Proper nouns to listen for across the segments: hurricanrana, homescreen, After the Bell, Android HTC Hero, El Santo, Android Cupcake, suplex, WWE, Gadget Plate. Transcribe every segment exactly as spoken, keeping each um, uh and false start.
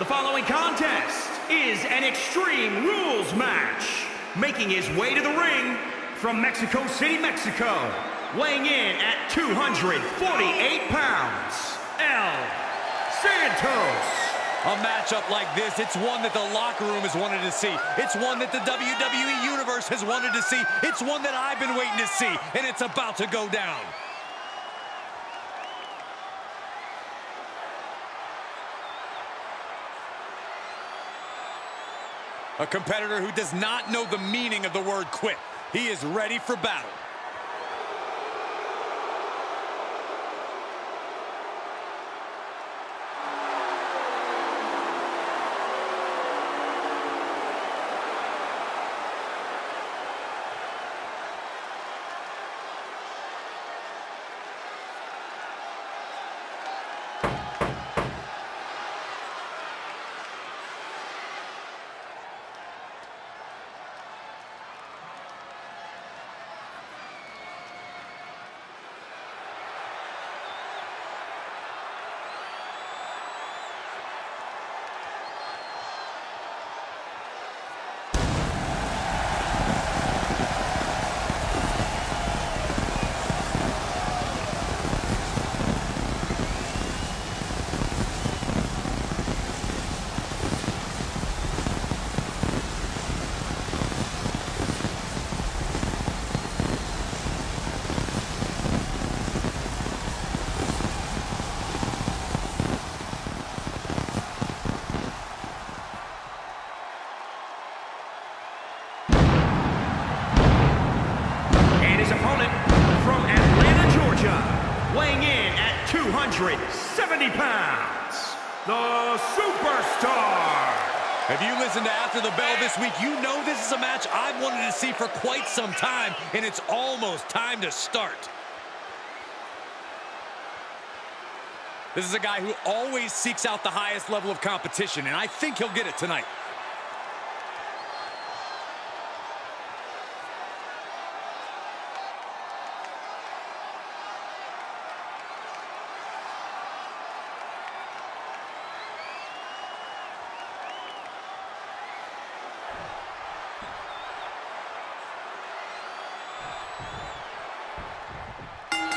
The following contest is an Extreme Rules match. Making his way to the ring from Mexico City, Mexico, weighing in at two hundred forty-eight pounds, El Santo. A matchup like this, it's one that the locker room has wanted to see. It's one that the W W E Universe has wanted to see. It's one that I've been waiting to see, and it's about to go down. A competitor who does not know the meaning of the word quit. He is ready for battle. seventy pounds, the Superstar. If you listened to After the Bell this week, you know this is a match I've wanted to see for quite some time, and it's almost time to start. This is a guy who always seeks out the highest level of competition, and I think he'll get it tonight.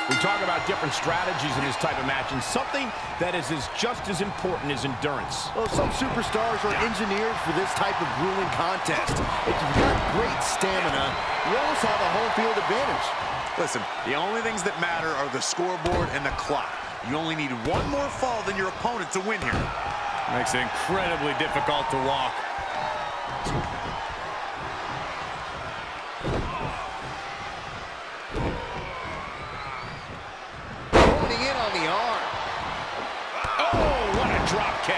We talk about different strategies in this type of match, and something that is, is just as important is endurance. Well, some superstars are yeah. engineered for this type of grueling contest. If you've got great stamina, you always have a home field advantage. Listen, the only things that matter are the scoreboard and the clock. You only need one more fall than your opponent to win here. Makes it incredibly difficult to walk. Drop kick.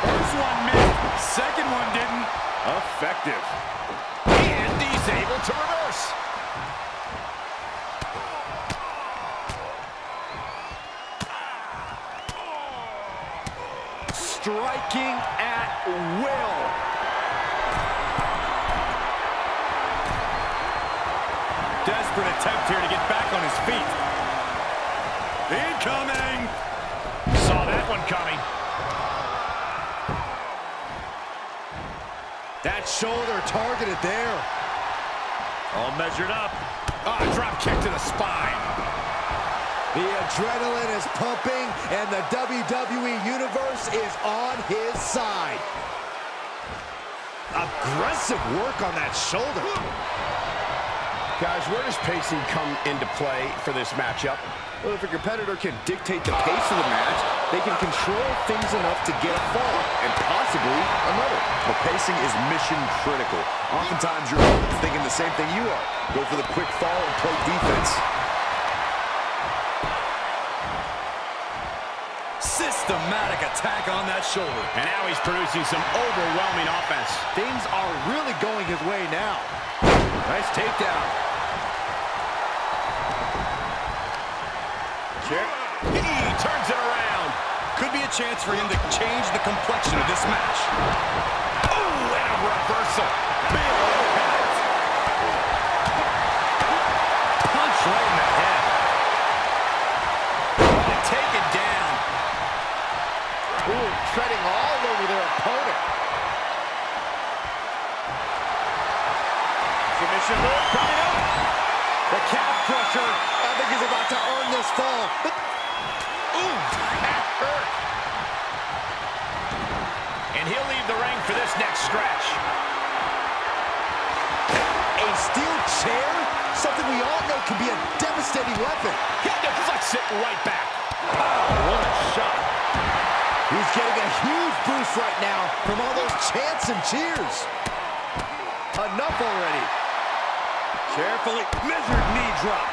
First one missed. Second one didn't. Effective. And he's able to reverse. Striking at will. Desperate attempt here to get back on his feet. Incoming! Saw that one coming. That shoulder targeted there. All measured up. Ah, drop kick to the spine. The adrenaline is pumping, and the W W E Universe is on his side. Aggressive work on that shoulder. Guys, where does pacing come into play for this matchup? Well, if a competitor can dictate the pace of the match, they can control things enough to get a fall, and possibly another. But pacing is mission critical. Oftentimes, your opponent's thinking the same thing you are. Go for the quick fall and play defense. Systematic attack on that shoulder. And now he's producing some overwhelming offense. Things are really going his way now. Nice takedown. Kick. He turns it around. Could be a chance for him to change the complexion of this match. Oh, and a reversal. Big impact. Punch right in the head. Submission move coming up. The calf crusher. I think he's about to earn this fall. But... ooh, that hurt. And he'll leave the ring for this next stretch. A steel chair? Something we all know can be a devastating weapon. He deflects it right back. Wow, what a shot. He's getting a huge boost right now from all those chants and cheers. Enough already. Carefully measured knee drop.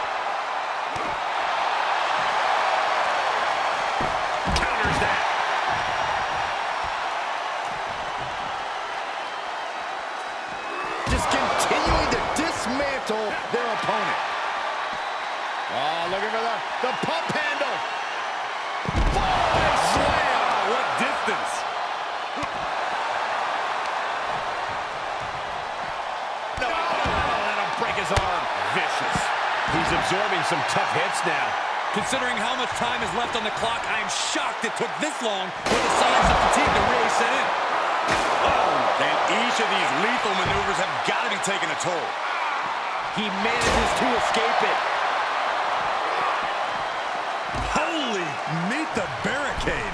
Counters that. Just continuing to dismantle their opponent. Oh, looking for the, the pump handle. Falling slam. Oh, what distance. No. Oh, that'll break his arm. Vicious. He's absorbing some tough hits now. Considering how much time is left on the clock, I am shocked it took this long for the signs of fatigue to really set in. Oh, and each of these lethal maneuvers have got to be taking a toll. He manages to escape it. Holy, meet the barricade.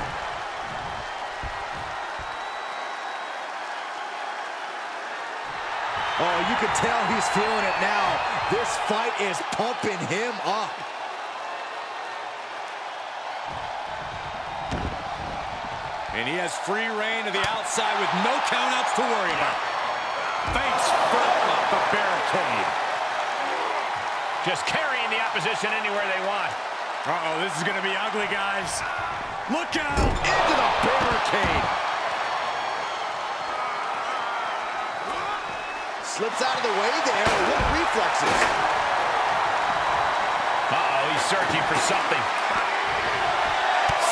Oh, you can tell he's feeling it now. This fight is pumping him up. And he has free reign to the outside with no countouts to worry about. Face first off the barricade. Just carrying the opposition anywhere they want. Uh-oh, this is going to be ugly, guys. Look out! Into the barricade. Slips out of the way there. What reflexes. Uh-oh, he's searching for something.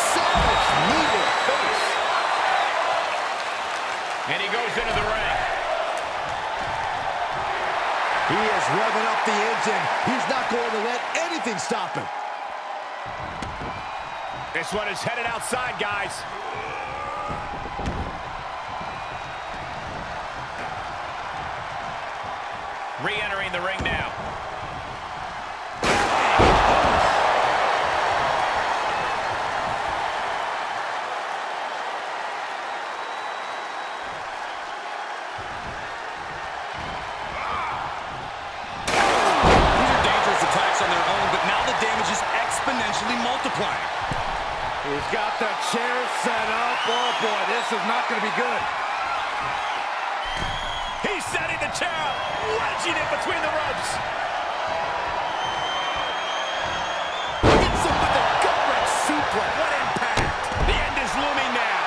Savage knee to the face. And he goes into the ring. He is revving up the engine. He's not going to let anything stop him. This one is headed outside, guys. Re-entering the ring now. Multiplying. He's got the chair set up. Oh boy, this is not going to be good. He's setting the chair up, wedging it between the ropes. Hits him with a gut-wrench suplex. What impact! The end is looming now.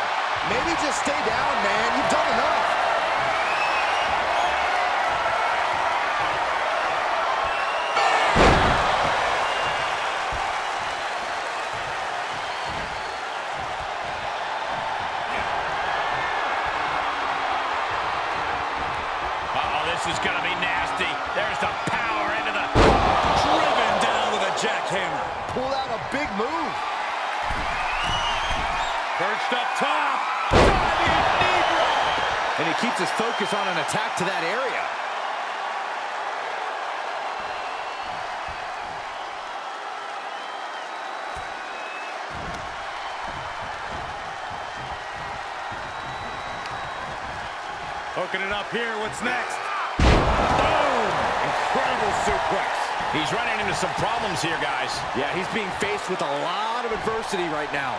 Maybe just stay down, man. You've done enough. This is going to be nasty. There's the power into the... driven down with a jackhammer. Pull out a big move. Perched up top. And he keeps his focus on an attack to that area. Hooking it up here. What's next? Boom! Incredible suplex. He's running into some problems here, guys. Yeah, he's being faced with a lot of adversity right now.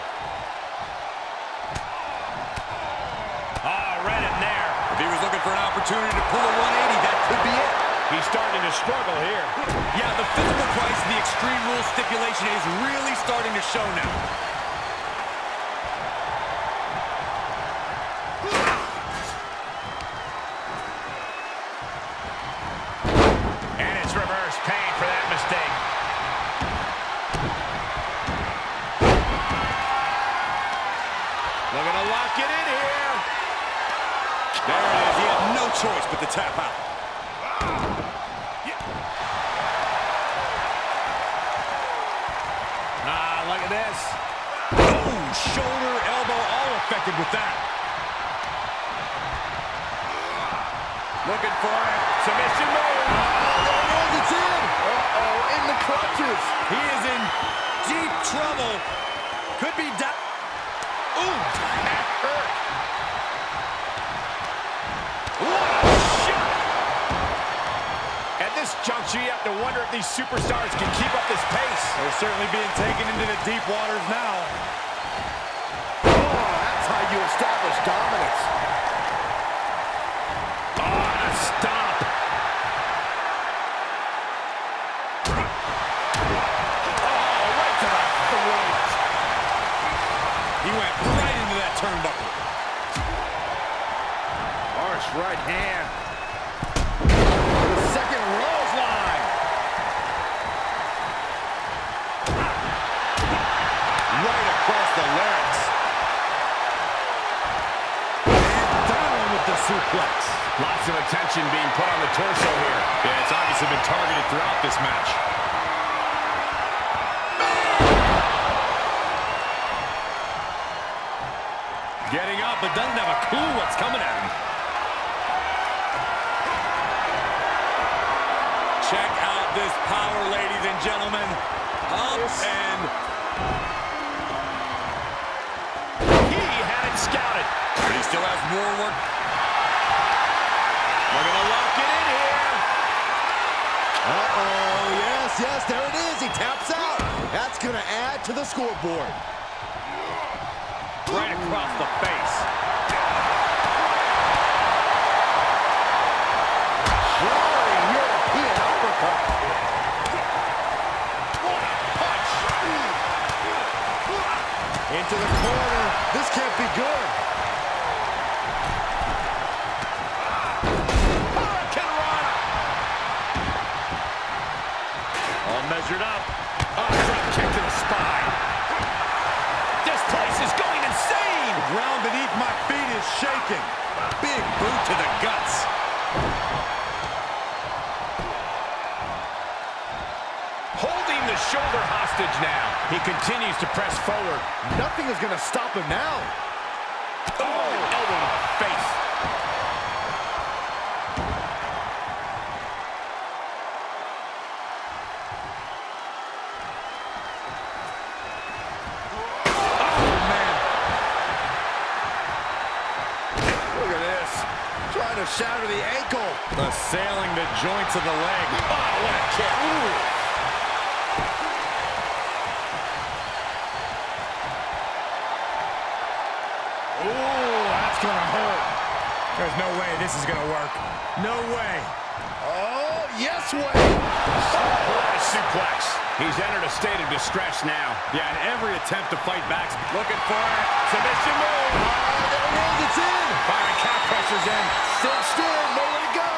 Ah, oh, right in there. If he was looking for an opportunity to pull a one eighty, that could be it. He's starting to struggle here. Yeah, the physical price of the Extreme Rules stipulation is really starting to show now. Choice but the tap out. Yeah. Ah, look at this. Boom! Shoulder, elbow, all affected with that. Looking for it. Submission move. punches. He is in deep trouble. Could be done. Ooh, that hurt. What a shot. At this juncture, you have to wonder if these superstars can keep up this pace. They're certainly being taken into the deep waters now. Oh, that's how you establish dominance. Oh, and a stomp. He went right into that turnbuckle. Harsh right hand. The second Rose line. Right across the larynx. And down with the suplex. Lots of attention being put on the torso here. Yeah, it's obviously been targeted throughout this match. Getting up, but doesn't have a clue what's coming at him. Check out this power, ladies and gentlemen. Up yes. and... He had it scouted. But he still has more work. We're going to lock it in here. Uh-oh, yes, yes, there it is. He taps out. That's going to add to the scoreboard. Right across the face. Surely European uppercut. What a punch. Into the corner. This can't be good. Hurricanrana. All measured up. Oh, drop kick to the spine. This is going insane! The ground beneath my feet is shaking. Big boot to the guts. Holding the shoulder hostage now. He continues to press forward. Nothing is going to stop him now. Oh, elbow to the face. Shatter the ankle. Assailing the joints of the leg. Oh, what a kick. Ooh. Ooh, that's going to hurt. There's no way this is going to work. No way. Oh, yes way. Suplex. Suplex. He's entered a state of distress now. Yeah, in every attempt to fight back. Looking for it. Submission move. Oh, there it is. It's in. Byron Cap pressure's in. Still, nowhere to go.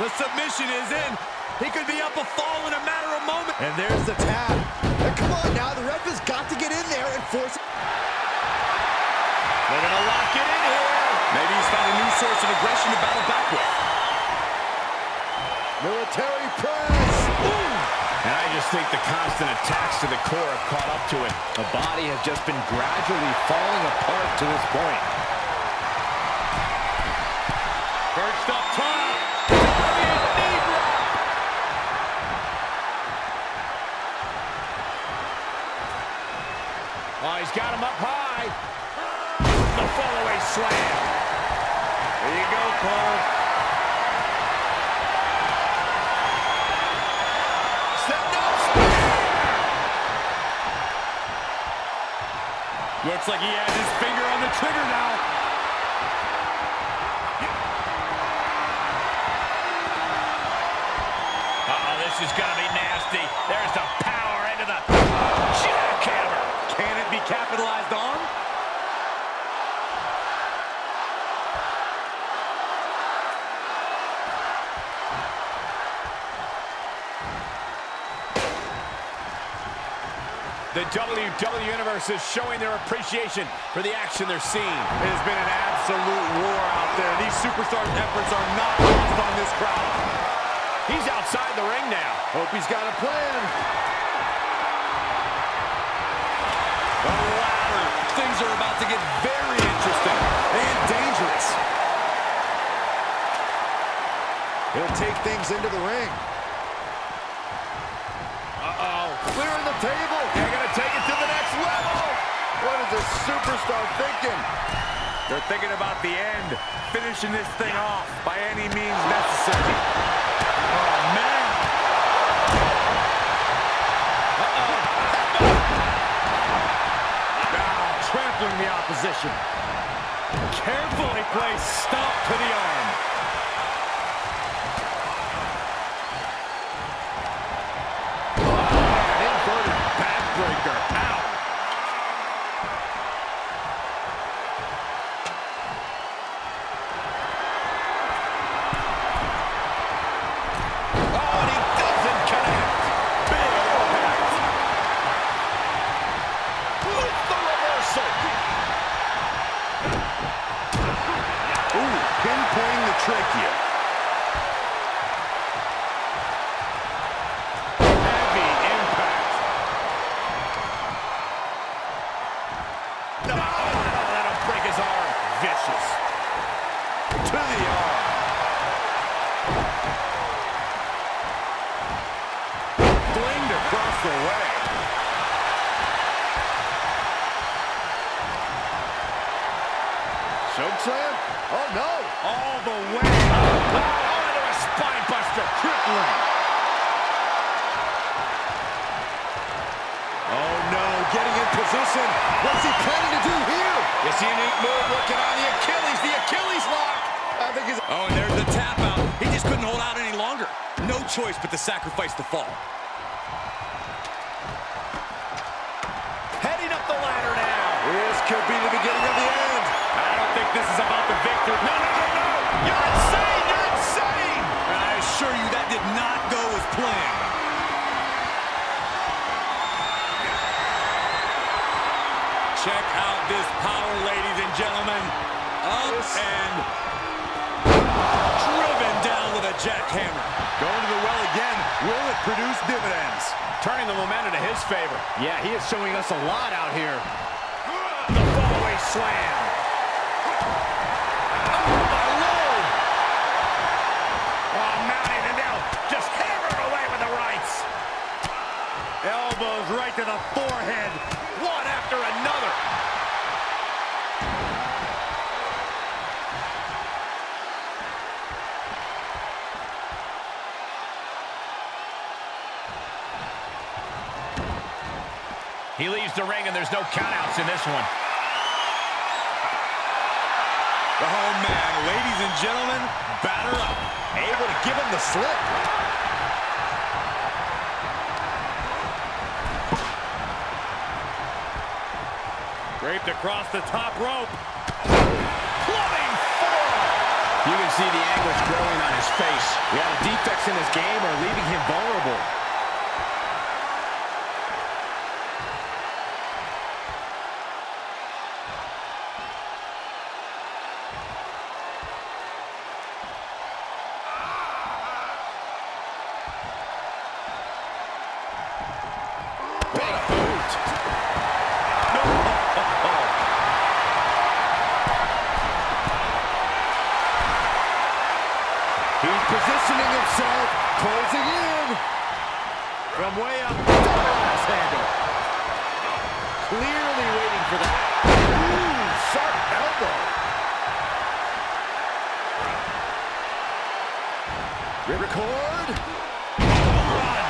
The submission is in. He could be up a fall in a matter of moments. And there's the tap. And come on now, the ref has got to get in there and force it. They're gonna lock it in here. Maybe he's found a new source of aggression to battle back with. Military press. Ooh. And I just think the constant attacks to the core have caught up to him. The body has just been gradually falling apart to this point. First up top, Italian knee block. Oh, he's got him up high. The follow-away slam. There you go, Cole. Step up. Looks like he has his finger on the trigger now. This is gonna be nasty. There's the power into the jackhammer. Can it be capitalized on? The W W E Universe is showing their appreciation for the action they're seeing. It has been an absolute war out there. These superstars' efforts are not lost on this crowd. He's outside the ring now. Hope he's got a plan. The ladder. Things are about to get very interesting and dangerous. He'll take things into the ring. Uh-oh. clearing the table. They're going to take it to the next level. What is this superstar thinking? They're thinking about the end, finishing this thing off by any means necessary. Oh, man. Uh-oh. Now trampling the opposition. Carefully placed stomp to the arm. Oh, no. All the way up. Oh, into a spine buster. Crippling. Oh, no. Getting in position. What's he planning to do here? You see a neat move working on the Achilles. The Achilles lock. I think he's... Oh, and there's the tap out. He just couldn't hold out any longer. No choice but to sacrifice the fall. Heading up the ladder now. This could be the beginning of the end. I don't think this is about the victory. No, no, no, no! You're insane! You're insane! And I assure you that did not go as planned. Check out this power, ladies and gentlemen. Up and driven down with a jackhammer. Going to the well again. Will it produce dividends? Turning the momentum to his favor. Yeah, he is showing us a lot out here. The fallaway slam. Elbows right to the forehead, one after another. He leaves the ring, and there's no countouts in this one. Oh, man, ladies and gentlemen, batter up. Able to give him the slip. Draped across the top rope. Plumbing forearm. You can see the anguish growing on his face. Yeah, the defects in his game are leaving him vulnerable. Positioning himself, closing in. From way up, last handle. Clearly waiting for that. Ooh, sharp elbow. Ripcord. Run.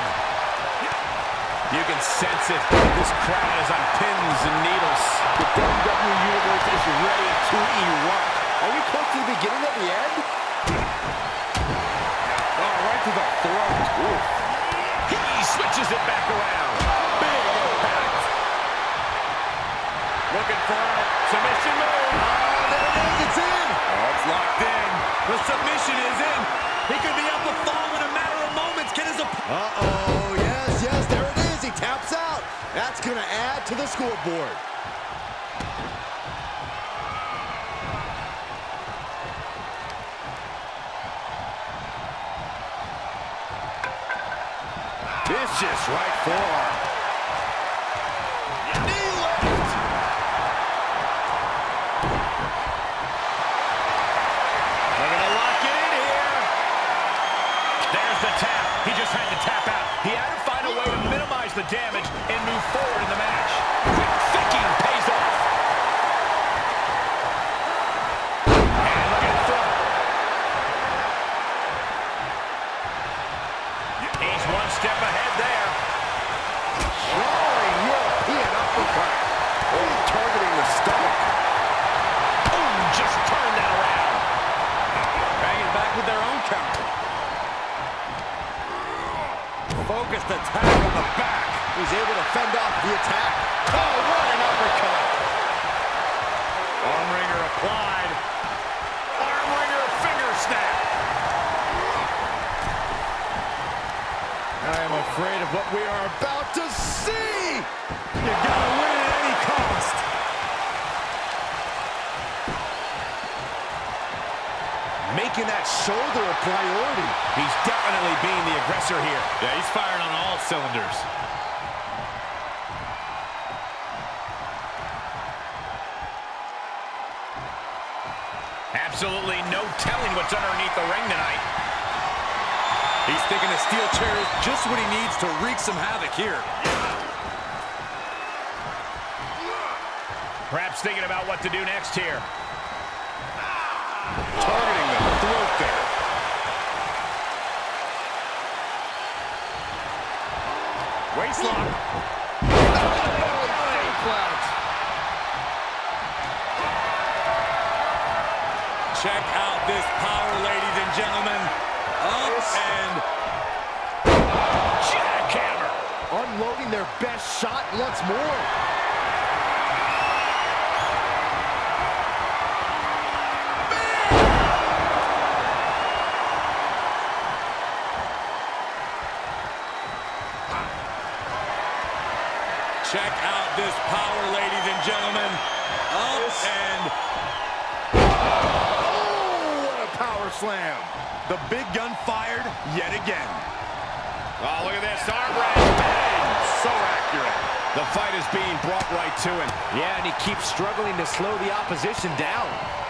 You can sense it. This crowd is on pins and needles. The W W E Universe is ready to erupt. Are we close to the beginning of the end? To the throat. Ooh. He switches it back around. Big impact. Looking for it. Submission move. Oh, there it is. It's in. Oh, it's locked in. The submission is in. He could be up a fall in a matter of moments. Get his opponent. Uh-oh. Yes, yes. There it is. He taps out. That's going to add to the scoreboard. Vicious right forearm. Knee left. They're going to lock it in here. There's the tap. He just had to tap out. He had to find a way to minimize the the damage and move forward in the match. Quick thinking pays off. And look at front. He's one step ahead there. Soaring European uppercut. Oh, targeting the stomach. Boom, just turned that around. Banging back with their own counter. Focused attack on the back. He's able to fend off the attack. Oh, what an uppercut. Arm wringer applied. Arm wringer finger snap. I am afraid of what we are about to see. You gotta win at any cost. Making that shoulder a priority. He's definitely being the aggressor here. Yeah, he's firing on all cylinders. Absolutely no telling what's underneath the ring tonight. He's thinking the steel chair is just what he needs to wreak some havoc here. Perhaps thinking about what to do next here. Targeting the throat there. Waistlock. Check out this power, ladies and gentlemen. Up and jackhammer. Unloading their best shot once more. Check out this power, ladies and gentlemen. Up yes. and... Oh, what a power slam. The big gun fired yet again. Oh, look at this. Arm wrench. Bang. So accurate. The fight is being brought right to him. Yeah, and he keeps struggling to slow the opposition down.